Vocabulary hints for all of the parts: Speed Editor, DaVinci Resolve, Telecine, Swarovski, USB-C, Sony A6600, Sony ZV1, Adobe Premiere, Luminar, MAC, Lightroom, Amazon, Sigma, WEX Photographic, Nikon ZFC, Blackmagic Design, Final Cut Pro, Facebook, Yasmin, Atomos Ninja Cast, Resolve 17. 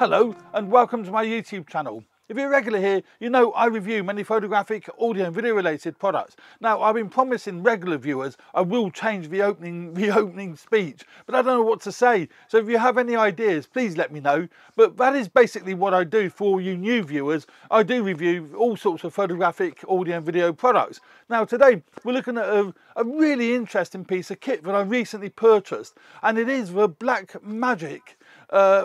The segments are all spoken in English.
Hello and welcome to my YouTube channel. If you're a regular here, you know I review many photographic, audio and video related products. Now I've been promising regular viewers I will change the opening speech, but I don't know what to say. So if you have any ideas, please let me know. But that is basically what I do for you new viewers. I do review all sorts of photographic, audio and video products. Now today we're looking at a really interesting piece of kit that I recently purchased, and it is the Blackmagic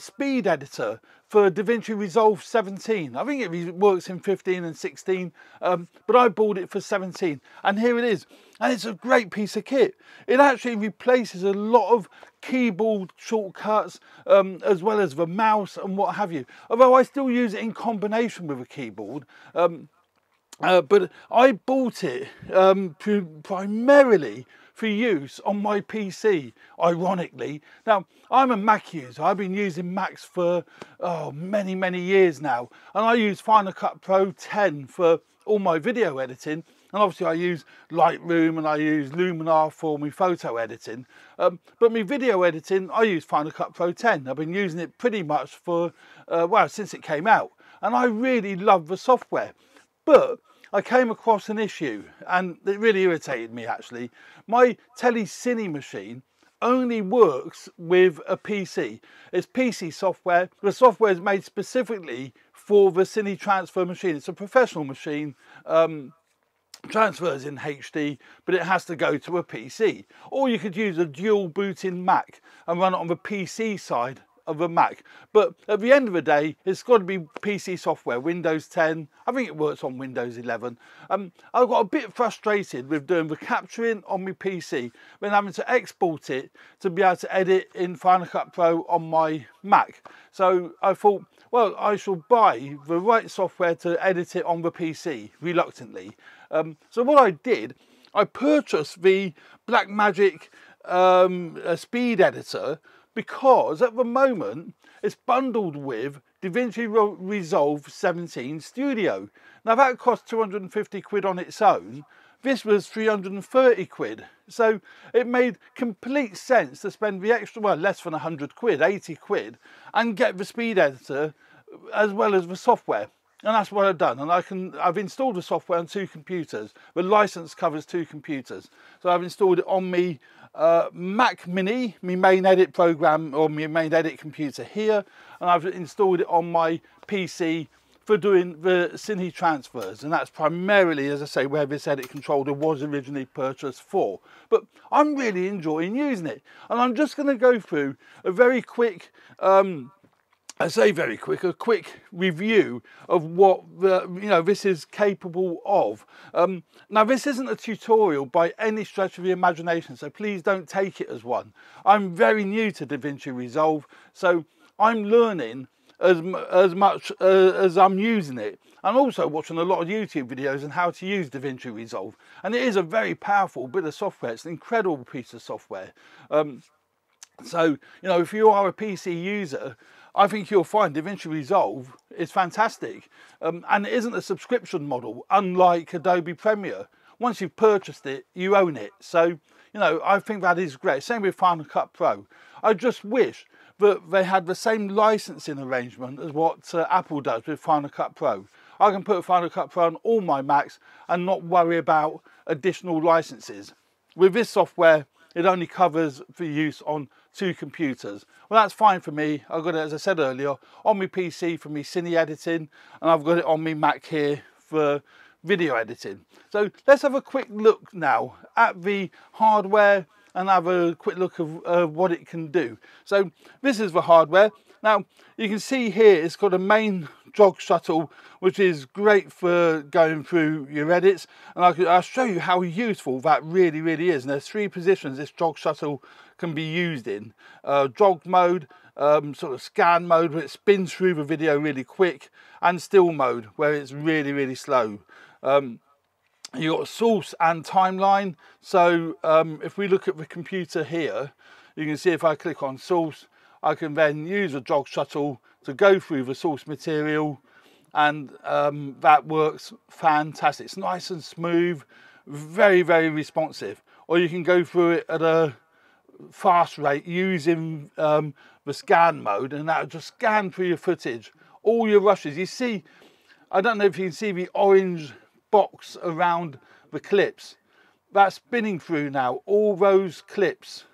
Speed Editor for DaVinci Resolve 17. I think it works in 15 and 16, but I bought it for 17, and here it is. And it's a great piece of kit. It actually replaces a lot of keyboard shortcuts, as well as the mouse and what have you, although I still use it in combination with a keyboard. But I bought it primarily for use on my PC, ironically. Now, I'm a Mac user. I've been using Macs for many years now. And I use Final Cut Pro 10 for all my video editing. And obviously I use Lightroom and I use Luminar for my photo editing. But my video editing, I use Final Cut Pro 10. I've been using it pretty much for, well, since it came out. And I really love the software. But I came across an issue, and it really irritated me actually. My Telecine machine only works with a PC. It's PC software. The software is made specifically for the Cine transfer machine. It's a professional machine, transfers in HD, but it has to go to a PC. Or you could use a dual booting Mac and run it on the PC side of a Mac, but at the end of the day it's got to be PC software, Windows 10, I think it works on Windows 11. I got a bit frustrated with doing the capturing on my PC, then having to export it to be able to edit in Final Cut Pro on my Mac. So I thought, well, I shall buy the right software to edit it on the PC, reluctantly. So what I did, I purchased the Blackmagic Speed Editor, because at the moment it's bundled with DaVinci Resolve 17 Studio. Now that cost 250 quid on its own. This was 330 quid. So it made complete sense to spend the extra, well, less than 100 quid, 80 quid, and get the speed editor as well as the software. And that's what I've done. And I've installed the software on two computers. The license covers two computers. So I've installed it on me Mac Mini, my main edit program, or my main edit computer here. And I've installed it on my PC for doing the Cine transfers. And that's primarily, as I say, where this edit controller was originally purchased for. But I'm really enjoying using it. And I'm just going to go through a very quick... I say very quick, a quick review of what this is capable of. Now this isn't a tutorial by any stretch of the imagination, so please don't take it as one. I'm very new to DaVinci Resolve, so I'm learning as much as I'm using it, and also watching a lot of YouTube videos on how to use DaVinci Resolve. And it is a very powerful bit of software. It's an incredible piece of software. So, if you are a PC user, I think you'll find DaVinci Resolve is fantastic. And it isn't a subscription model, unlike Adobe Premiere. Once you've purchased it, you own it. So, I think that is great. Same with Final Cut Pro. I just wish that they had the same licensing arrangement as what Apple does with Final Cut Pro. I can put Final Cut Pro on all my Macs and not worry about additional licenses. With this software, it only covers for use on two computers. Well, that's fine for me. I've got it, as I said earlier, on my PC for me Cine editing, and I've got it on my Mac here for video editing. So let's have a quick look now at the hardware and have a quick look of what it can do. So this is the hardware. Now you can see here it's got a main jog shuttle, which is great for going through your edits, and I'll show you how useful that really is. And there's three positions this jog shuttle can be used in: jog mode, sort of scan mode where it spins through the video really quick, and still mode where it's really slow. You've got source and timeline. So if we look at the computer here, you can see if I click on source, I can then use a jog shuttle to go through the source material, and that works fantastic. It's nice and smooth, very responsive. Or you can go through it at a fast rate using the scan mode, and that'll just scan through your footage, all your rushes. You see, I don't know if you can see the orange box around the clips. That's spinning through now, all those clips,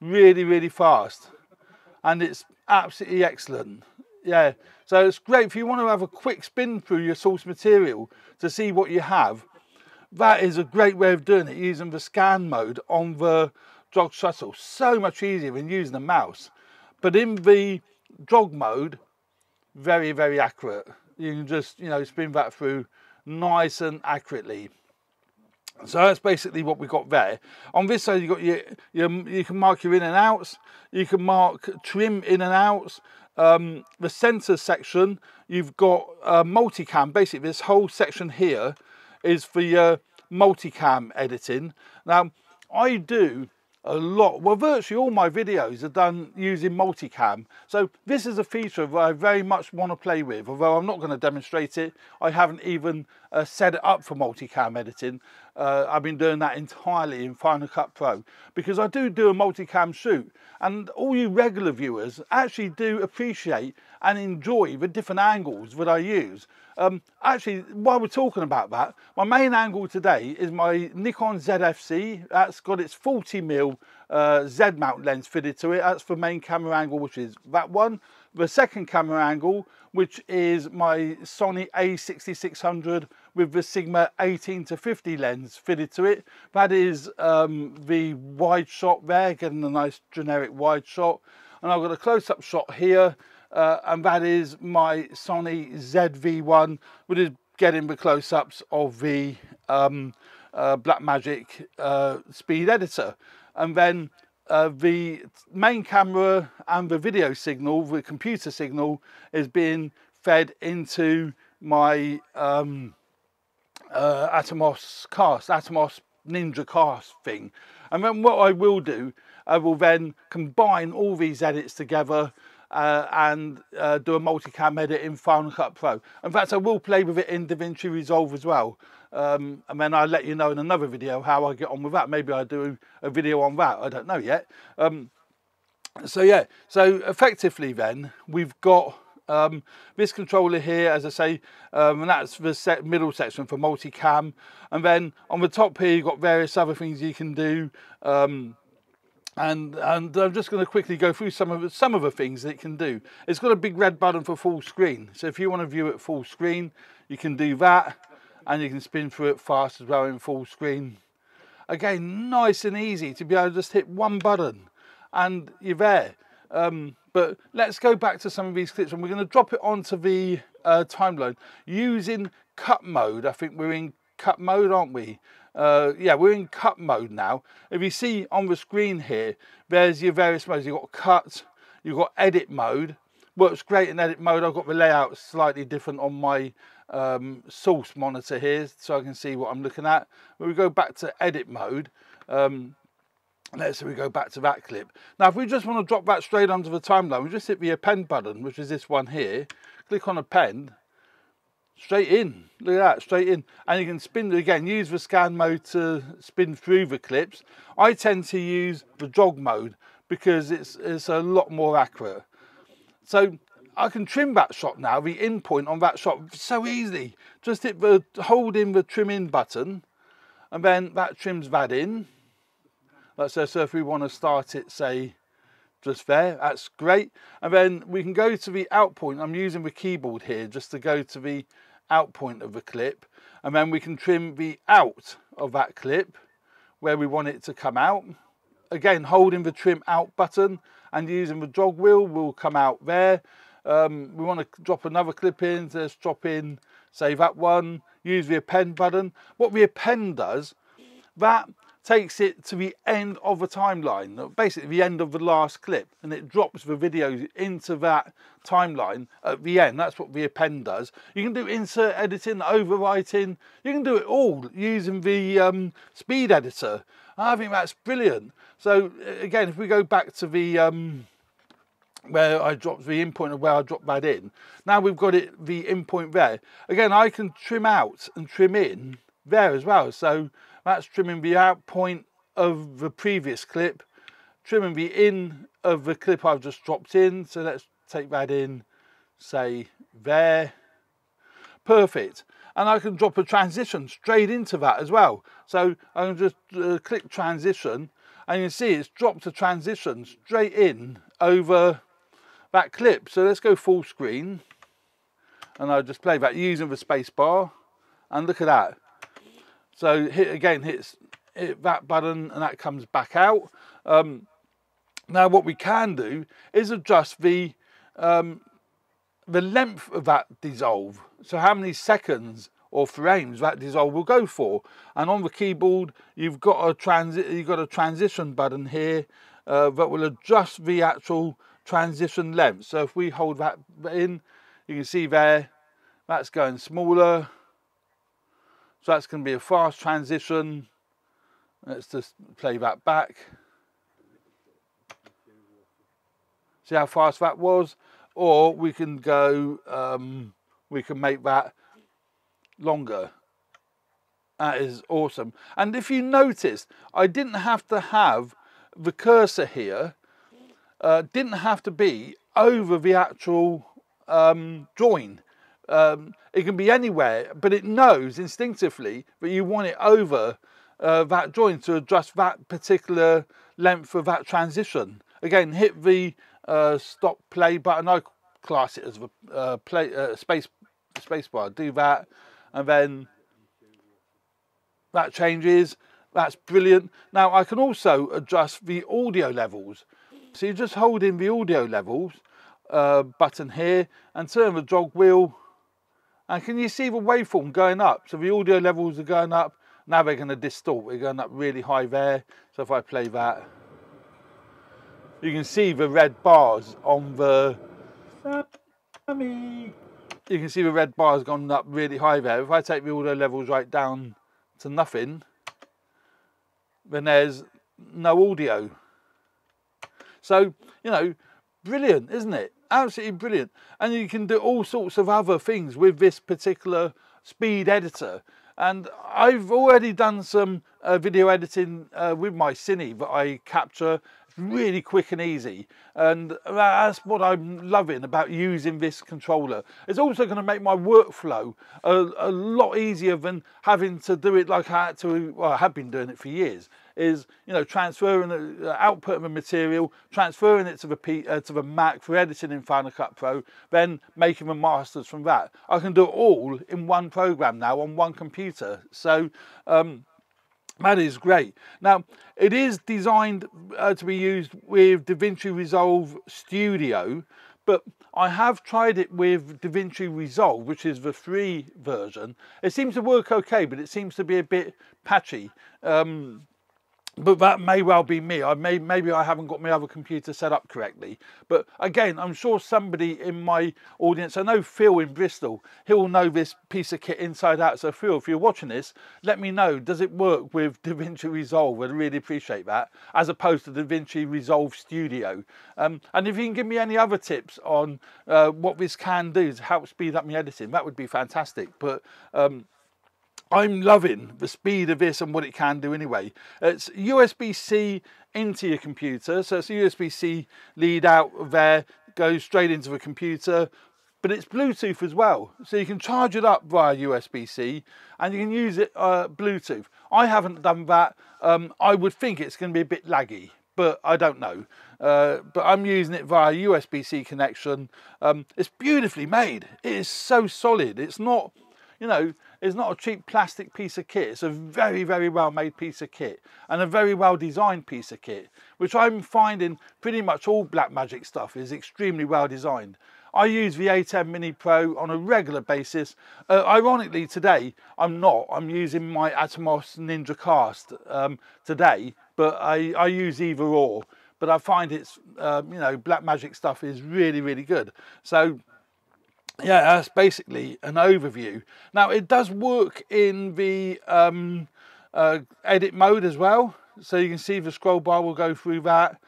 really, really fast. And it's absolutely excellent. Yeah, so it's great if you want to have a quick spin through your source material to see what you have. That is a great way of doing it, using the scan mode on the jog shuttle. So much easier than using a mouse. But in the jog mode, very, very accurate. You can just, you know, spin that through nice and accurately. So that's basically what we've got there. On this side, you've got you can mark your in and outs. You can mark trim in and outs. The center section, you've got multicam. Basically, this whole section here is for your multicam editing. Now, I do a lot, well, virtually all my videos are done using multicam. So this is a feature that I very much want to play with, although I'm not going to demonstrate it. I haven't even set it up for multicam editing. I've been doing that entirely in Final Cut Pro, because I do a multicam shoot, and all you regular viewers actually do appreciate and enjoy the different angles that I use. Actually, while we're talking about that, my main angle today is my Nikon ZFC. That's got its 40mm Z mount lens fitted to it. That's the main camera angle, which is that one. The second camera angle, which is my Sony A6600 with the Sigma 18-50 lens fitted to it. That is the wide shot there, getting a nice generic wide shot. And I've got a close-up shot here, and that is my Sony ZV1, which is getting the close-ups of the Blackmagic Speed Editor. And then the main camera and the video signal, the computer signal, is being fed into my Atomos Cast, Atomos Ninja Cast thing. And then what I will do, I will then combine all these edits together and do a multicam edit in Final Cut Pro. In fact, I will play with it in DaVinci Resolve as well. And then I'll let you know in another video how I get on with that. Maybe I do a video on that, I don't know yet. So yeah, so effectively then we've got this controller here, as I say, and that's the middle section for multicam. And then on the top here, you've got various other things you can do. And I'm just going to quickly go through some of the things that it can do. It's got a big red button for full screen. So if you want to view it full screen, you can do that. And you can spin through it fast as well in full screen. Again, nice and easy to be able to just hit one button and you're there. But let's go back to some of these clips, and we're going to drop it onto the timeline using cut mode. I think we're in cut mode, aren't we? Yeah, we're in cut mode now. If you see on the screen here, there's your various modes. You've got cut, you've got edit mode. Works great in edit mode. I've got the layout slightly different on my source monitor here, so I can see what I'm looking at. But we go back to edit mode. Let's say we go back to that clip. Now, if we just want to drop that straight onto the timeline, we just hit the append button, which is this one here. Click on append, straight in. Look at that, straight in. And you can spin it again. Use the scan mode to spin through the clips. I tend to use the jog mode because it's a lot more accurate. So I can trim that shot now, the in point on that shot, so easily. Just hit the, hold in the trim in button, and then that trims that in. That's it. So if we want to start it, say, just there, that's great. And then we can go to the out point. I'm using the keyboard here just to go to the out point of the clip. And then we can trim the out of that clip where we want it to come out. Again, holding the trim out button and using the jog wheel will come out there. We want to drop another clip in, so let's drop in, say that one, use the append button. What the append does, that takes it to the end of the timeline, basically the end of the last clip, and it drops the video into that timeline at the end. That's what the append does. You can do insert editing, overwriting, you can do it all using the Speed Editor. I think that's brilliant. So again, if we go back to the where I dropped the in point, of where I dropped that in, now we've got it the in point there. Again, I can trim out and trim in there as well. So that's trimming the out point of the previous clip, trimming the end of the clip I've just dropped in. So let's take that in, say there. Perfect. And I can drop a transition straight into that as well. So I can just click transition, and you see it's dropped a transition straight in over that clip. So let's go full screen, and I'll just play that using the space bar, and look at that. So hit that button and that comes back out. Now what we can do is adjust the length of that dissolve. So how many seconds or frames that dissolve will go for. And on the keyboard, you've got a transition button here that will adjust the actual transition length. So if we hold that in, you can see there, that's going smaller. So that's going to be a fast transition. Let's just play that back. See how fast that was? Or we can go, we can make that longer. That is awesome. And if you notice, I didn't have to have the cursor here, didn't have to be over the actual drawing. It can be anywhere, but it knows instinctively that you want it over that drawing to adjust that particular length of that transition. Again, hit the stop play button. I class it as the space bar. Do that, and then that changes. That's brilliant. Now I can also adjust the audio levels. So you just hold in the audio levels button here and turn the jog wheel, and can you see the waveform going up? So the audio levels are going up. Now they're going to distort. We're going up really high there. So if I play that, you can see the red bars on the... You can see the red bars gone up really high there. If I take the audio levels right down to nothing, then there's no audio. So, you know, brilliant, isn't it? Absolutely brilliant. And you can do all sorts of other things with this particular speed editor. And I've already done some video editing with my Cine that I capture. Really quick and easy, and that's what I'm loving about using this controller. It's also going to make my workflow a lot easier than having to do it like I had to. Well, I have been doing it for years, is, you know, transferring the output of the material, transferring it to the Mac for editing in Final Cut Pro, then making the masters from that. I can do it all in one program now on one computer. So that is great. Now, it is designed to be used with DaVinci Resolve Studio, but I have tried it with DaVinci Resolve, which is the free version. It seems to work okay, but it seems to be a bit patchy. But that may well be me. Maybe I haven't got my other computer set up correctly. But again, I'm sure somebody in my audience, I know Phil in Bristol, he'll know this piece of kit inside out. So Phil, if you're watching this, let me know, does it work with DaVinci Resolve? I'd really appreciate that, as opposed to DaVinci Resolve Studio. And if you can give me any other tips on what this can do to help speed up my editing, that would be fantastic. But I'm loving the speed of this and what it can do anyway. It's USB-C into your computer. So it's a USB-C lead out there, goes straight into the computer, but it's Bluetooth as well. So you can charge it up via USB-C and you can use it Bluetooth. I haven't done that. I would think it's going to be a bit laggy, but I don't know. But I'm using it via USB-C connection. It's beautifully made. It is so solid. It's not, you know, it's not a cheap plastic piece of kit. It's a very, very well made piece of kit and a very well designed piece of kit, which I'm finding pretty much all Blackmagic stuff is extremely well designed. I use the A10 Mini Pro on a regular basis. Ironically, today, I'm not. I'm using my Atomos Ninja Cast today, but I use either or. But I find it's, you know, Blackmagic stuff is really, really good. So, yeah, that's basically an overview. Now, it does work in the edit mode as well. So you can see the scroll bar will go through that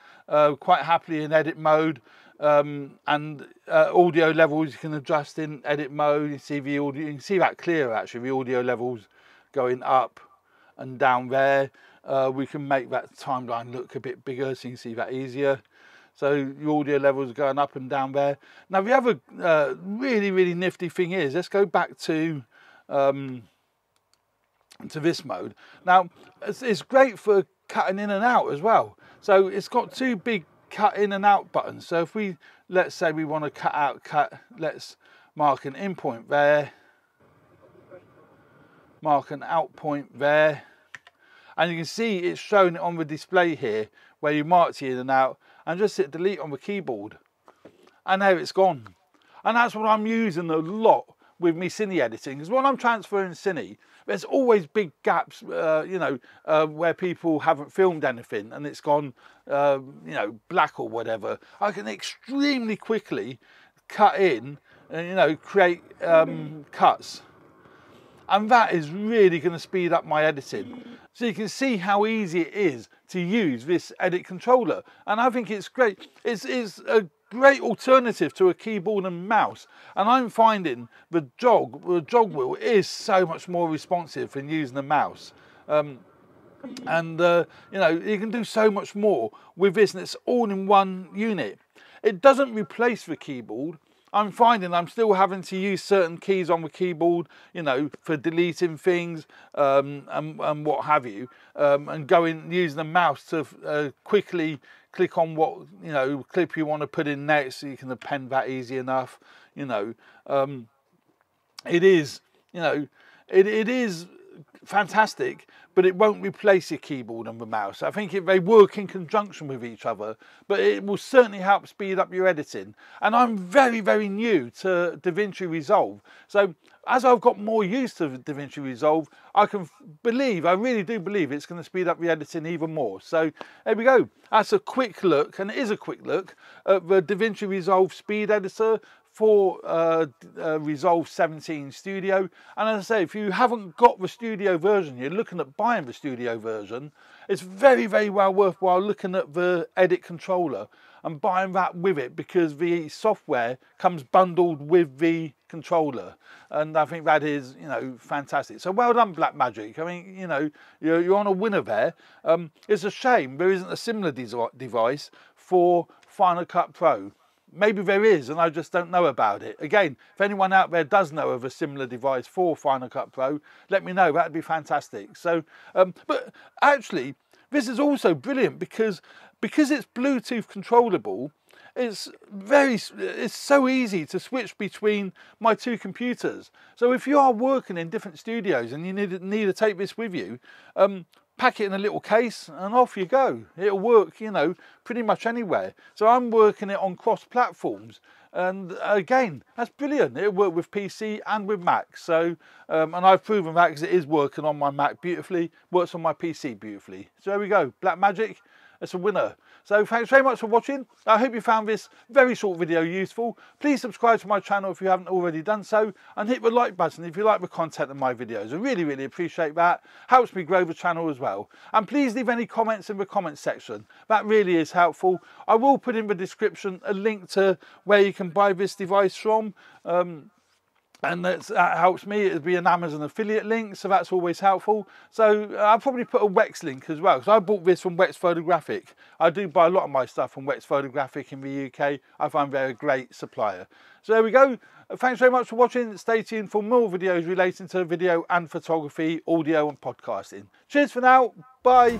quite happily in edit mode. And audio levels you can adjust in edit mode. You see the audio, you can see that clear actually, the audio levels going up and down there. we can make that timeline look a bit bigger, so you can see that easier. So your audio levels are going up and down there. Now the other really nifty thing is, let's go back to this mode. Now it's great for cutting in and out as well. So it's got two big cut in and out buttons. So if we, let's say we want to cut out, let's mark an in point there, mark an out point there. And you can see it's shown on the display here where you marked the in and out, and just hit delete on the keyboard. And there it's gone. And that's what I'm using a lot with me Cine editing, because when I'm transferring Cine, there's always big gaps, where people haven't filmed anything and it's gone, black or whatever. I can extremely quickly cut in and, create cuts. And that is really going to speed up my editing. So you can see how easy it is to use this edit controller. And I think it's great. It's a great alternative to a keyboard and mouse. And I'm finding the jog wheel is so much more responsive than using the mouse. You can do so much more with this, and it's all in one unit. It doesn't replace the keyboard. I'm finding I'm still having to use certain keys on the keyboard, for deleting things and what have you, and using the mouse to quickly click on what, clip you want to put in next, so you can append that easy enough, It is fantastic, but it won't replace your keyboard and the mouse. I think they work in conjunction with each other, but it will certainly help speed up your editing. And I'm very new to DaVinci Resolve, so as I've got more used to DaVinci Resolve, I really do believe it's going to speed up the editing even more. So there we go. That's a quick look, and it is a quick look at the DaVinci Resolve Speed Editor for Resolve 17 Studio. And as I say, if you haven't got the studio version, you're looking at buying the studio version, it's very well worthwhile looking at the edit controller and buying that with it, because the software comes bundled with the controller. And I think that is, fantastic. So well done, Blackmagic. I mean, you're on a winner there. It's a shame there isn't a similar device for Final Cut Pro. Maybe there is, and I just don't know about it. Again, if anyone out there does know of a similar device for Final Cut Pro, let me know. That'd be fantastic. So, but actually, this is also brilliant because it's Bluetooth controllable. It's so easy to switch between my two computers. So if you are working in different studios and you need to take this with you, pack it in a little case and off you go. It'll work, pretty much anywhere. So I'm working it on cross platforms, and again, that's brilliant. It'll work with PC and with Mac. So, and I've proven that, because it is working on my Mac beautifully, works on my PC beautifully. So there we go, Blackmagic. It's a winner. So thanks very much for watching. I hope you found this very short video useful. Please subscribe to my channel if you haven't already done so, and hit the like button if you like the content of my videos. I really appreciate that. Helps me grow the channel as well. And please leave any comments in the comments section. That really is helpful. I will put in the description a link to where you can buy this device from. And that helps me. It'd be an Amazon affiliate link, so that's always helpful. So I'll probably put a WEX link as well, because I bought this from WEX Photographic. I do buy a lot of my stuff from WEX Photographic in the UK. I find they're a great supplier. So there we go. Thanks very much for watching. Stay tuned for more videos relating to video and photography, audio and podcasting. Cheers for now. Bye.